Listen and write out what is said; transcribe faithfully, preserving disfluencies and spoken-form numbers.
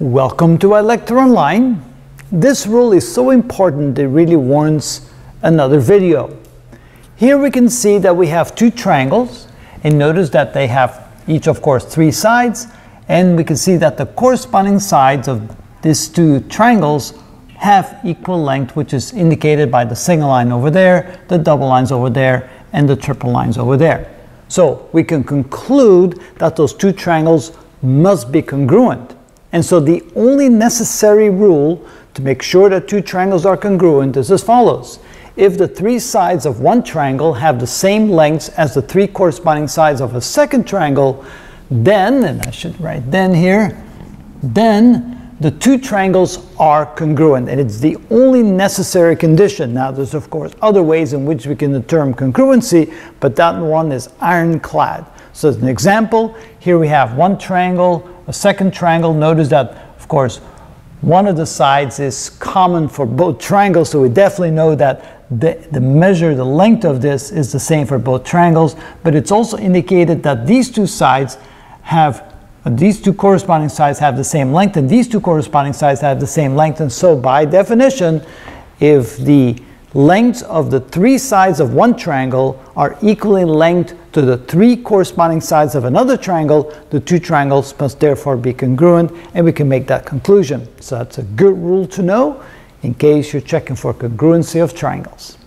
Welcome to iLectureOnline. This rule is so important it really warrants another video. Here we can see that we have two triangles, and notice that they have each of course three sides, and we can see that the corresponding sides of these two triangles have equal length, which is indicated by the single line over there, the double lines over there, and the triple lines over there. So we can conclude that those two triangles must be congruent. And so the only necessary rule to make sure that two triangles are congruent is as follows. If the three sides of one triangle have the same lengths as the three corresponding sides of a second triangle, then, and I should write then here, then the two triangles are congruent, and it's the only necessary condition. Now there's of course other ways in which we can determine congruency, but that one is ironclad. So as an example, here we have one triangle, a second triangle. Notice that, of course, one of the sides is common for both triangles, so we definitely know that the, the measure, the length of this is the same for both triangles, but it's also indicated that these two sides have, these two corresponding sides have the same length, and these two corresponding sides have the same length, and so by definition, if the lengths of the three sides of one triangle are equally length to the three corresponding sides of another triangle, the two triangles must therefore be congruent, and we can make that conclusion. So that's a good rule to know in case you're checking for congruency of triangles.